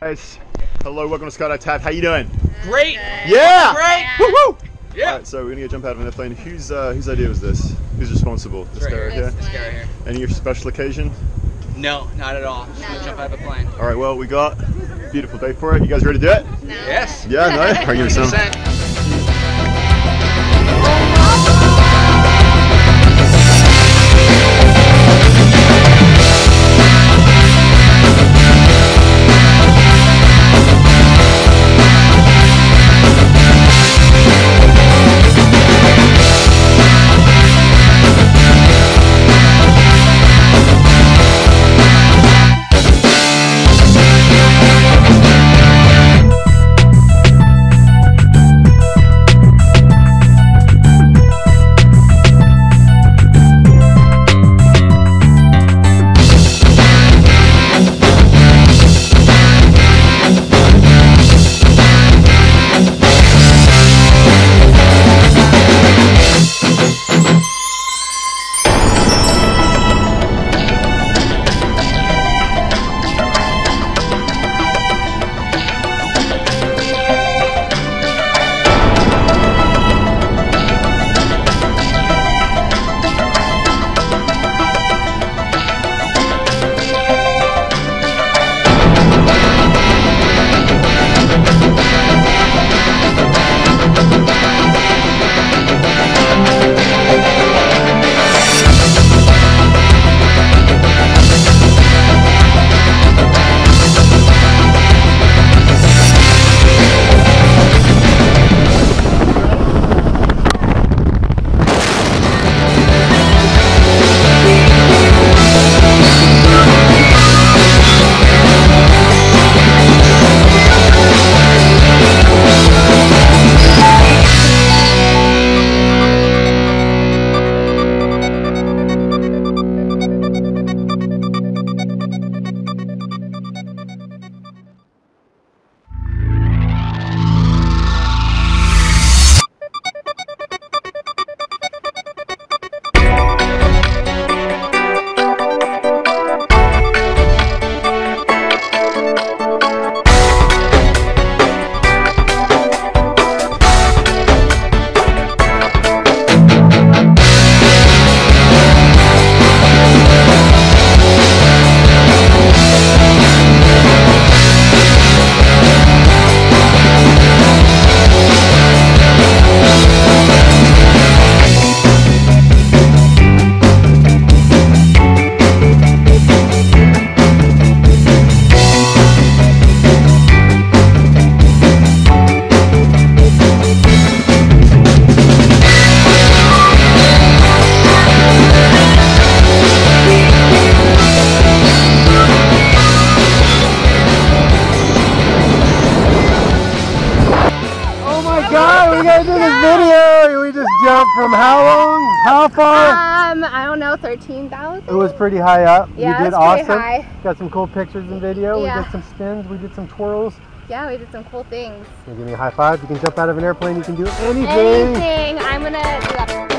Guys, hello, welcome to Skydive Taft. How you doing? Great. Yeah. Great. Yeah. Woo woo. Yeah. All right, so we're gonna go jump out of an airplane. Whose idea was this? Who's responsible? This guy right here. This guy right here. Any special occasion? No, not at all. Just gonna jump out of a plane. All right. Well, we got a beautiful day for it. You guys ready to do it? No. Yes. Yeah. No. Are you from how long? How far? I don't know, 13,000? It was pretty high up. Yeah, you did awesome. Pretty high. Got some cool pictures and video. Yeah. We did some spins. We did some twirls. Yeah, we did some cool things. Give me a high five. You can jump out of an airplane. You can do anything. Anything. I'm going to do that.